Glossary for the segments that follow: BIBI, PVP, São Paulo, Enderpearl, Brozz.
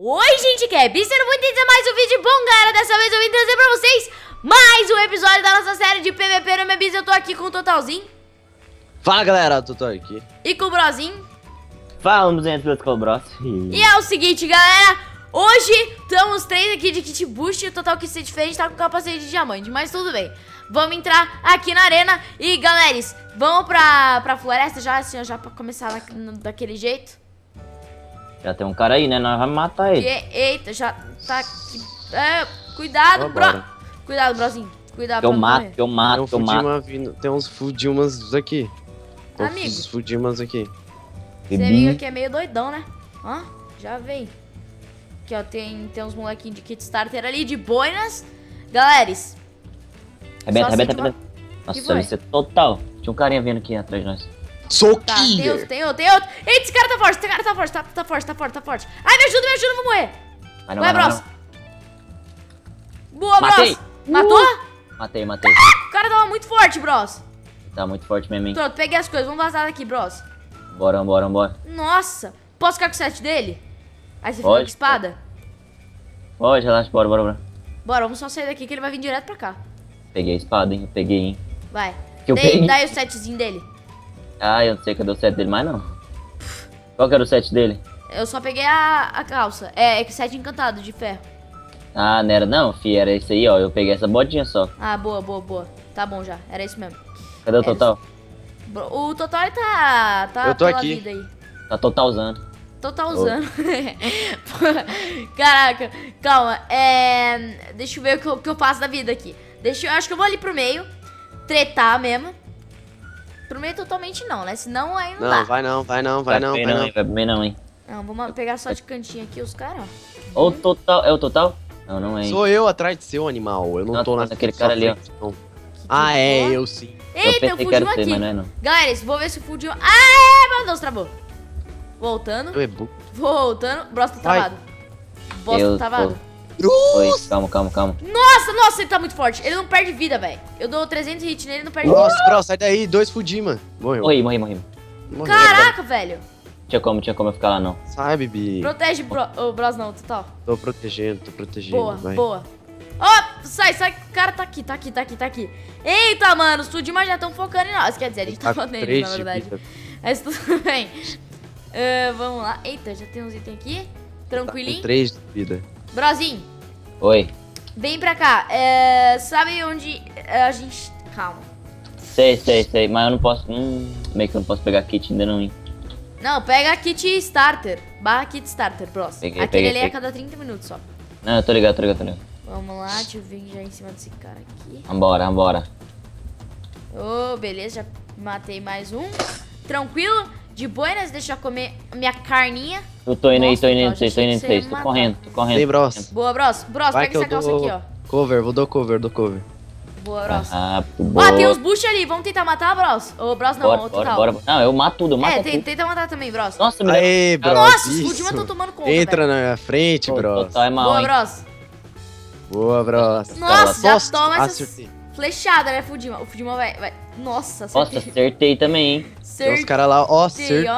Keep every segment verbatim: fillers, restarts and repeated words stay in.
Oi, gente, que é Bi, sendo muito bem-vindos a mais um vídeo. Bom, galera, dessa vez eu vim trazer pra vocês mais um episódio da nossa série de P V P. Meu nome é Bi, eu tô aqui com o Totalzinho. Fala, galera, eu tô aqui. E com o Brozinho. Fala, duzentos com o Bros. E é o seguinte, galera, hoje estamos três aqui de kit boost e o Total quis ser diferente, tá com capacete de diamante, mas tudo bem. Vamos entrar aqui na arena e, galera, vamos pra, pra floresta já, assim, já pra começar na, na, daquele jeito. Já tem um cara aí, né? Nós vamos matar ele. E, eita, já tá aqui. É, cuidado, oh, bro. Bora. Cuidado, brozinho. Cuidado, eu mato, morrer. eu mato, tem um eu mato. Vindo, tem uns fudimas aqui. Amigo. Tem uns fudimas aqui. Você liga que é meio doidão, né? Ó, já vem. Aqui, ó, tem, tem uns molequinhos de kit starter ali, de boinas. Galera, rebenta, rebenta, rebenta. Nossa, isso é total. Tinha um carinha vindo aqui atrás de nós. Sou tá, tem outro, tem outro, tem outro. Eita, esse cara tá forte, esse cara tá forte, tá, tá forte, tá forte, tá forte. Ai, me ajuda, me ajuda, eu vou morrer. Vai, não, vai, vai Bros. Não. Boa, matei. Bros. Matou? Uh. Matei, matei. Ah, o cara tava muito forte, Bros. Tá muito forte mesmo, hein. Pronto, peguei as coisas, vamos vazar daqui, Bros. Bora, bora, bora. Nossa, posso ficar com o set dele? Aí você fica com a espada? Pode, relaxa, bora, bora, bora. Bora, vamos só sair daqui que ele vai vir direto pra cá. Peguei a espada, hein, eu peguei, hein. Vai, que eu dei, peguei. Dá aí o setzinho dele. Ah, eu não sei cadê o set dele mais, não. Qual que era o set dele? Eu só peguei a, a calça. É, é que set encantado, de ferro. Ah, não era não, fi. Era esse aí, ó. Eu peguei essa botinha só. Ah, boa, boa, boa. Tá bom já. Era isso mesmo. Cadê o total? Era... O total, ele tá... tá eu tô aqui. Vida aí. Tá total usando. Total usando. Oh. Caraca. Calma. É... Deixa eu ver o que eu, que eu faço da vida aqui. Deixa eu... Acho que eu vou ali pro meio. Tretar mesmo. Pro meio totalmente não, né? Senão aí não, não dá. Não, vai não, vai não, vai não, vai não. Vai bem não, hein? Não, vamos pegar só de cantinho aqui os caras, ó. Ou total, é o total? Não, não é. Sou eu atrás de seu animal, eu não, não tô naquele cara ali, ó. Ah, é, eu sim. Eita, eu fugiu aqui. Galera, vou ver se fugiu. Ah, meu Deus, travou. Voltando. Voltando. Brosta travado. Brosta travado. Oi, calma, calma, calma. Nossa, nossa, ele tá muito forte. Ele não perde vida, velho. Eu dou trezentos hits nele, ele não perde vida. Nossa, Bros, sai daí, dois fudi, mano. Morreu. Morri, morri, morri. Caraca, velho. Tinha como, tinha como eu ficar lá, não. Sai, Bibi. Protege o Bros, não, total. Tô protegendo, tô protegendo. Boa, boa. Ó, sai, sai. O cara tá aqui, tá aqui, tá aqui, tá aqui. Eita, mano, os fudimas já tão focando em nós. Quer dizer, a gente tá focando neles, na verdade. Mas tudo bem. Vamos lá. Eita, já tem uns itens aqui. Tranquilinho. três de vida. Brozinho. Oi. Vem pra cá. É, sabe onde a gente... Calma. Sei, sei, sei. Mas eu não posso... Hum, meio que eu não posso pegar kit ainda não, hein? Não, pega kit starter. Barra kit starter, Bros. Peguei, Aquele peguei, ali peguei. é a cada trinta minutos só. Não, eu tô ligado, tô ligado, tô ligado. Vamos lá, deixa eu vir já em cima desse cara aqui. Vambora, vambora. Ô, oh, beleza. Já matei mais um. Tranquilo. De buenas, deixa eu comer minha carninha. Eu tô indo aí, tô indo aí, tô indo aí, tô correndo, tô correndo. Ei, Bros. Boa, Bros. Bros, vai, pega essa calça aqui, ó. Cover, vou dar cover, dou cover. Boa, Bros. Ah, boa. Ah, tem uns buchos ali, vamos tentar matar, Bros? Ô, Bros não, bora, ô, bora, bora. Não, eu mato tudo, eu mato é, tudo. É, tenta matar também, Bros. Nossa, me Aê, Bros, Nossa, os últimos estão tomando conta, Entra velho. na minha frente, Bros. Total é mal, boa, hein. Bros. Boa, Bros. Nossa, já Nossa, toma essas... Flechada, né, Fudima? O Fudima vai, vai... Nossa, acertei. Nossa, acertei também, hein? Acertei, tem os caras lá, ó, acertei.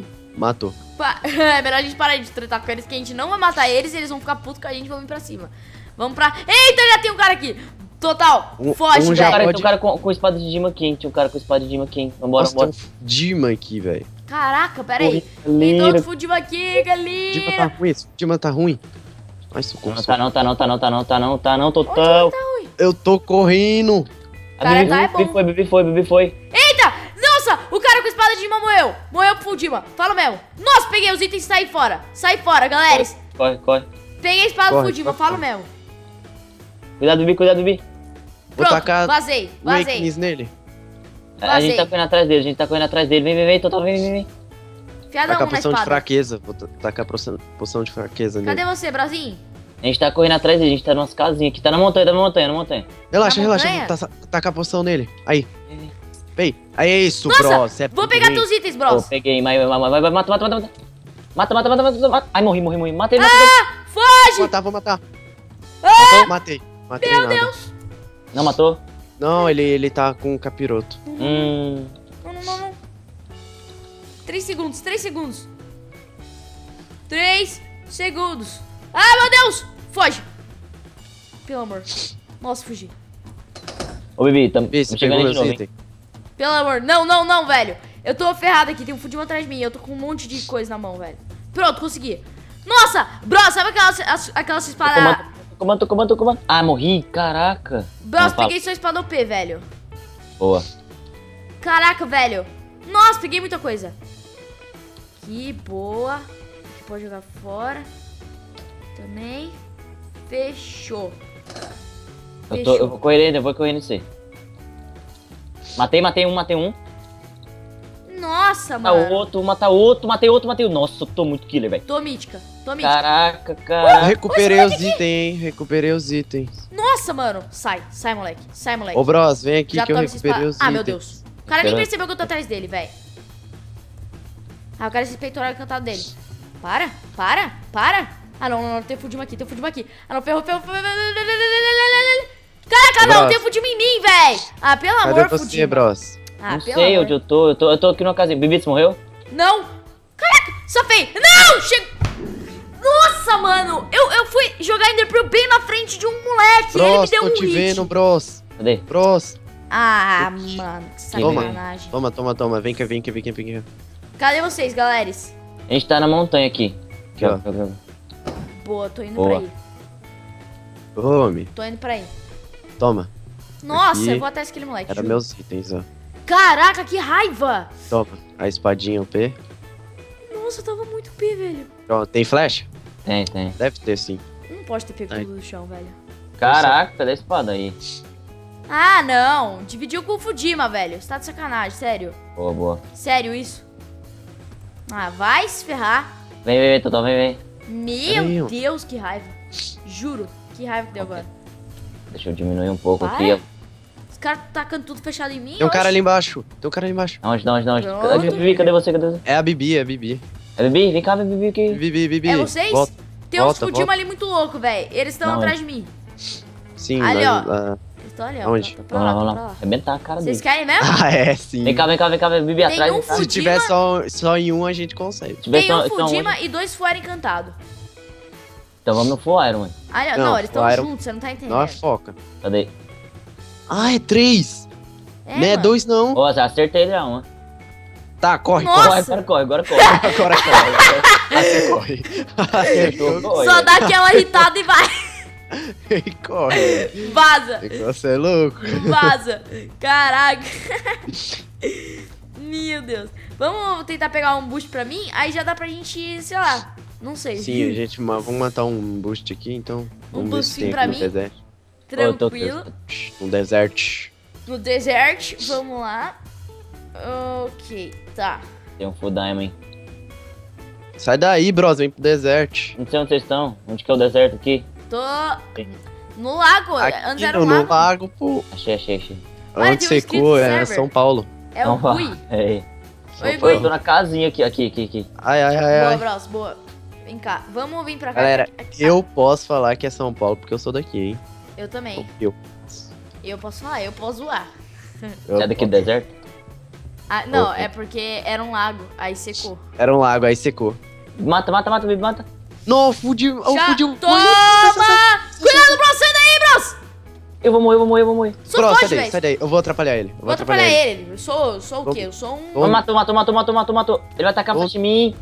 Ó. Matou. Pa... É melhor a gente parar de tratar com eles, que a gente não vai matar eles e eles vão ficar putos com a gente e vão vir pra cima. Vamos pra... Eita, já tem um cara aqui! Total, um, foge, um velho. Cara, pode... Tem um cara com, com espada de Dima aqui, hein? Tem um cara com espada de Dima aqui, hein? Vambora, Nossa, vambora. Tem um Dima aqui, velho. Caraca, pera aí. Tem outro Fudima aqui, galera. Dima tá ruim, esse Dima tá ruim. Ai, socorro. Não, tá não, tá não, tá não, tá não, tá não, tá não, total. Eu tô correndo. O cara a tá bom. Foi, bebê foi, bebê foi. Eita! Nossa! O cara com a espada de Dima morreu. Morreu pro Fudima. Fala mesmo. Nossa, peguei os itens e saí fora. Sai fora, galera. Corre, corre. Peguei a espada corre, do Fudima. Fala mesmo. Cuidado, bebê, cuidado, bebê. Pronto, vou tacar vazei, vazei. Nele. Vazei. A gente tá correndo atrás dele, a gente tá correndo atrás dele. Vem, vem, vem, total, vem, vem, vem. Fiada um na espada. De fraqueza. Vou tacar a poção de fraqueza nele. Cadê você, Brasil? A gente tá correndo atrás dele, a gente tá nas casinhas aqui. Tá na montanha, tá na montanha, na montanha. Relaxa, relaxa. Taca a poção nele. Aí. Ei, aí é isso, Bros. Vou pegar teus itens, Bros. Peguei, vai, vai, vai, vai, mata, mata, mata. Mata, mata, mata, mata, mata. Ai, morri, morri, morri. Matei, matei. Ah, foge! Vou matar, vou matar. Matei, matei. Meu Deus. Não matou? Não, ele tá com um capiroto. Hum. Não, não, não. Três segundos, três segundos. Três. segundos. Ah, meu Deus! Foge! Pelo amor. Nossa, fugi. Ô, Bibi, tamo chegando de novo, hein? Pelo amor. Não, não, não, velho. Eu tô ferrado aqui. Tem um fudinho atrás de mim. Eu tô com um monte de coisa na mão, velho. Pronto, consegui. Nossa, bro, sabe aquelas, aquelas espadas... Comando, tô comando, tô comando. Ah, morri. Caraca. Bro, eu peguei sua espada O P, velho. Boa. Caraca, velho. Nossa, peguei muita coisa. Que boa. Aqui pode jogar fora. Também. Fechou. Eu, tô, eu vou correndo, eu vou correndo você. Matei, matei um, matei um. Nossa, mata mano. Outro, mata outro, matei outro, matei outro. Nossa, eu tô muito killer, velho. Tô mítica, tô mítica. Caraca, cara. Uh, recuperei os itens, hein. Recuperei os itens. Nossa, mano. Sai, sai, moleque. Sai, moleque. Ô, bros, vem aqui. Já que eu recuperei os ah, itens. Ah, meu Deus. O cara nem percebeu que eu tô atrás dele, velho. Ah, o cara se peitoral encantado dele. Para, para, para. Ah, não, não, não. Tem fudima aqui, tem fudima aqui. Ah, não, ferrou, ferrou, ferrou. Caraca, não, tem fudima em mim, velho. Ah, pelo amor, fudima. Bros? Ah, não sei amor. Onde eu tô. eu tô, eu tô aqui numa casinha. Bibi, você morreu? Não! Caraca, só fez! Não! Chega! Nossa, mano! Eu, eu fui jogar Enderpearl bem na frente de um moleque, bros, ele me deu um hit. Bros, tô te vendo, bros. Cadê? Bros. Ah, eu... mano, que sacanagem. Toma, toma, toma, vem cá, vem cá, vem cá, vem cá. Cadê vocês, galera? A gente tá na montanha aqui. Aqui, ó. Boa, tô indo Boa. pra aí. Tome. Tô indo pra aí. Toma. Nossa, aqui. Eu vou atrás daquele moleque. Era juro. Meus itens, ó. Caraca, que raiva! Toma, a espadinha O P. Nossa, eu tava muito P, velho. Ó, tem flecha? Tem, tem. Deve ter, sim. Não pode ter pego tudo do chão, velho. Caraca, cadê a espada aí? Ah, não. Dividiu com o Fudima, velho. Você tá de sacanagem, sério. Boa, boa. Sério isso? Ah, vai se ferrar. Vem, vem, vem, Totó, vem, vem. Meu vem. Deus, que raiva. Juro, que raiva que deu okay. agora. Deixa eu diminuir um pouco vai? aqui, ó. Os caras tacando tudo fechado em mim? Tem um cara ali embaixo. Tem um cara ali embaixo. Onde, onde, onde? Cadê, Bibi? Cadê você? Cadê você? É a Bibi, é a Bibi. É a Bibi? Vem cá, Bibi. Que... Bibi, Bibi. É vocês? Volta, tem uns fudinhos ali muito louco, velho. Eles estão atrás de mim. Sim, ali, mas, ó. Uh... Eles estão ali, ó. Onde? Vamos lá, vamos lá. Arrebentar a cara deles. Vocês querem mesmo? Ah, é, sim. Vem cá, vem cá, vem cá, Bibi. Tem atrás. Um fudima... Se tiver só, só em um, a gente consegue. Tem um Fudima e dois Fuera encantado. Então vamos no Fuera, mano. Ah, não, eles estão juntos, você não tá entendendo. Não é foca. Cadê? Ah, é três! É, não é dois, não. Ó, já acertei já uma. Tá, corre, Nossa. corre. Agora corre, agora corre. agora corre. Acertou, corre. Só dá aquela irritada e vai. E corre. Vaza. Você é louco. Vaza. Caraca. Meu Deus. Vamos tentar pegar um boost pra mim? Aí já dá pra gente, sei lá, não sei. Sim, a gente vamos matar um boost aqui, então. Um boostinho pra mim? Deserto. Tranquilo. No deserto. No deserto, vamos lá. Ok, tá. Tem um full diamond. Sai daí, bros, vem pro deserto. Não sei onde vocês estão. Onde que é o deserto aqui? Tô no lago. Aqui, antes era um lago. No lago, pô. Achei, achei, achei. Onde secou, é São Paulo. É o Gui. É. Oi, Gui. Eu tô na casinha aqui, aqui, aqui, aqui. Ai, ai, ai. Boa, ai. bros, boa. Vem cá, vamos vir pra cá. Galera, eu posso falar que é São Paulo porque eu sou daqui, hein. Eu também. Eu. Eu posso falar, eu posso zoar. Eu é daqui do deserto? Ah, não, okay. é porque era um lago, aí secou. Era um lago, aí secou. Mata, mata, mata, baby, mata. Não, fudiu. Oh, fudiu. Toma! Cuidado, bro, sai daí, bros! Eu vou morrer, eu vou morrer, eu vou morrer. Sou bro, sai daí, sai daí. Eu vou atrapalhar ele. Eu vou atrapalhar, atrapalhar ele. ele. Eu sou, sou o quê? Eu sou um... Oh, matou, matou, matou, matou, matou, matou. Ele vai atacar oh. pra de mim.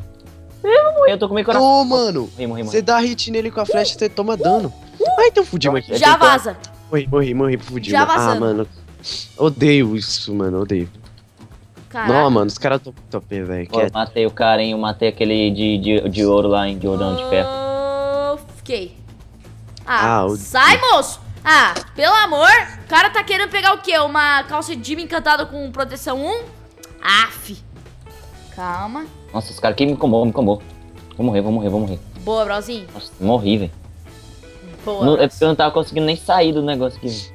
Eu vou morrer, eu tô com meio coração. Ô, oh, mano. Você dá hit nele com a flecha, você toma dano. Ai, tem um Fudima aqui. Já vaza. Morri, morri, morri pro Fudima. Já vazando. Ah, mano. Odeio isso, mano. Odeio. Caraca. Não, mano. Os caras top, top, velho. Eu matei o cara, hein. Eu matei aquele de, de, de ouro lá, hein. De ouro, não, de ferro. Eu fiquei. Ah, ah sai, Deus. moço. Ah, pelo amor. O cara tá querendo pegar o quê? Uma calça de Jimmy encantada com proteção um? Aff. Calma. Nossa, esse cara aqui me combou, me combou. Vou morrer, vou morrer, vou morrer. Boa, brozinho. Nossa, morri, velho. Boa, não, é porque eu não tava conseguindo nem sair do negócio aqui.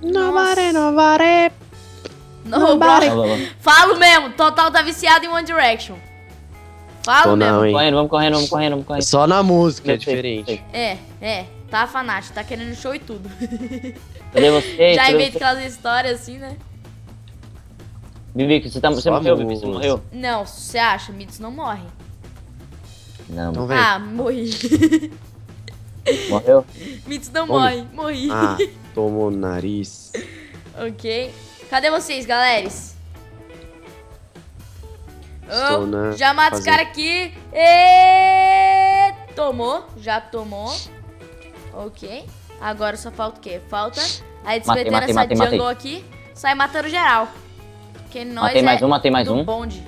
Nobody, nobody. Nobody. nobody. Falo mesmo, Total tá viciado em One Direction. Falo mesmo. Não, correndo, vamos correndo, vamos correndo, vamos correndo. Só na música sei, é diferente. É, é. Tá fanático, tá querendo show e tudo. Cadê você? Já inventa aquelas histórias assim, né? Bibi, você, tá, você morreu, Bibi, você morreu? Não, você acha? Mitos não morrem. Não, então vem. Ah, morri. Morreu? Mitsu não morre, morri. Ah, tomou no nariz. Ok. Cadê vocês, galera? Estou, oh, né? Já mata os caras aqui. E... Tomou, já tomou. Ok. Agora só falta o quê? Falta a desbetando essa matei, jungle matei. Aqui. Sai matando geral. Porque nós matei mais é um, matei mais um. Bonde.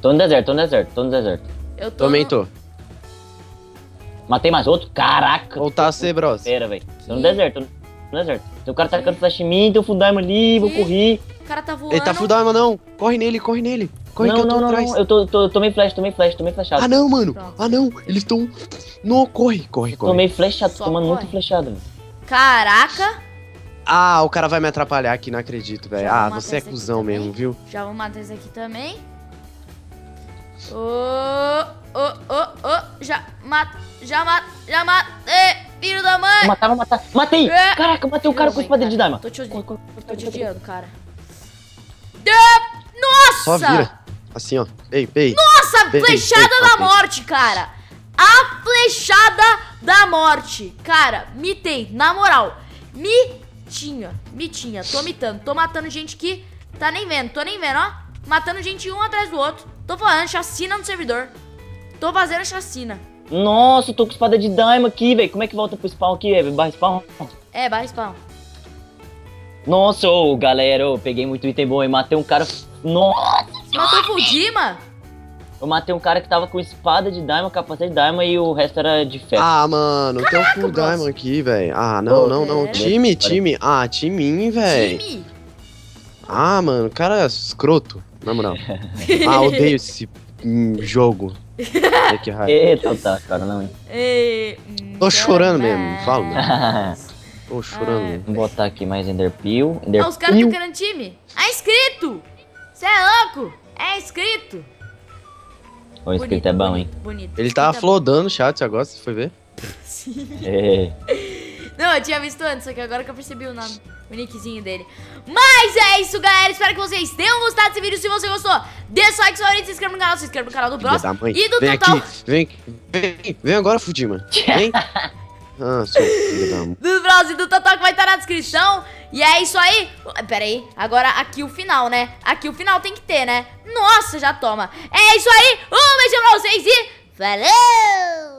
Tô no deserto, tô no deserto, tô no deserto. Eu tô Também no... tô. Matei mais outro? Caraca. Voltar a ser bros. Pera, velho. Tô no deserto, no deserto. Tem o cara tá tacando flash em mim, tem o full diamond ali, vou correr. O cara tá voando. Ele tá full diamond, não. Corre nele, corre nele. Corre não, que eu tô não, atrás. Não, eu tô, tô, tomei flash, tomei flash, tomei flashado. Ah não, mano. Pronto. Ah não, eles tão... Não, corre, corre, corre. Tomei flashado, tô tomando corre. muito flashado. Véio. Caraca. Ah, o cara vai me atrapalhar aqui, não acredito, velho. Ah, você é cuzão mesmo, também. viu? Já vou matar esse aqui também. Oh, oh, oh, oh, já mata, já mata, já mata, filho da mãe! Matava, matava, matei! É. Caraca, matei o cara com a espada de Daima. Tô te odiando, tô te odiando, cara. Nossa! Só vira, assim ó, ei, ei. Nossa, ei, flechada ei, ei, da morte, cara! A flechada da morte! Cara, mitei, na moral, mitinha, mitinha, tô mitando, tô matando gente que tá nem vendo, tô nem vendo, ó. Matando gente um atrás do outro. Tô falando, chacina no servidor. Tô fazendo a chacina. Nossa, eu tô com espada de Daima aqui, velho. Como é que volta pro spawn aqui, velho? Barra spawn? É, barra spawn. Nossa, oh, galera, oh, peguei muito item bom, hein? Matei um cara... Nossa! Matou o Fudima? Eu matei um cara que tava com espada de Daima, capacete de Daima e o resto era de ferro. Ah, mano, tem um full Daima aqui, velho. Ah, não, oh, não, não. É. Time, time. Ah, time, velho. Time? Ah, mano, o cara é escroto. Na moral. Ah, odeio esse hum, jogo. É que raiva. Eita, tá, cara, não, hein? E... Tô chorando mesmo, não falo, não. Tô chorando mesmo. Vou botar aqui mais Enderpeel. Ender ah, os caras estão querendo time. É inscrito! Você é louco! É inscrito! O inscrito bonito, é bom, bonito, hein? Bonito. Ele tava tá flodando o chat agora, você foi ver? Sim. É. Não, eu tinha visto antes, só que agora que eu percebi o nome. O nickzinho dele. Mas é isso, galera. Espero que vocês tenham gostado desse vídeo. Se você gostou, deixa o like, se inscreva no canal, se inscreva no canal do Bros. E do vem total. Aqui. Vem, vem, vem agora, Fudima. Vem. Ah, sou filho da mãe. Do Bros e do Total que vai estar na descrição. E é isso aí. Pera aí. Agora aqui o final, né? Aqui o final tem que ter, né? Nossa, já toma. É isso aí. Um beijo pra vocês e valeu!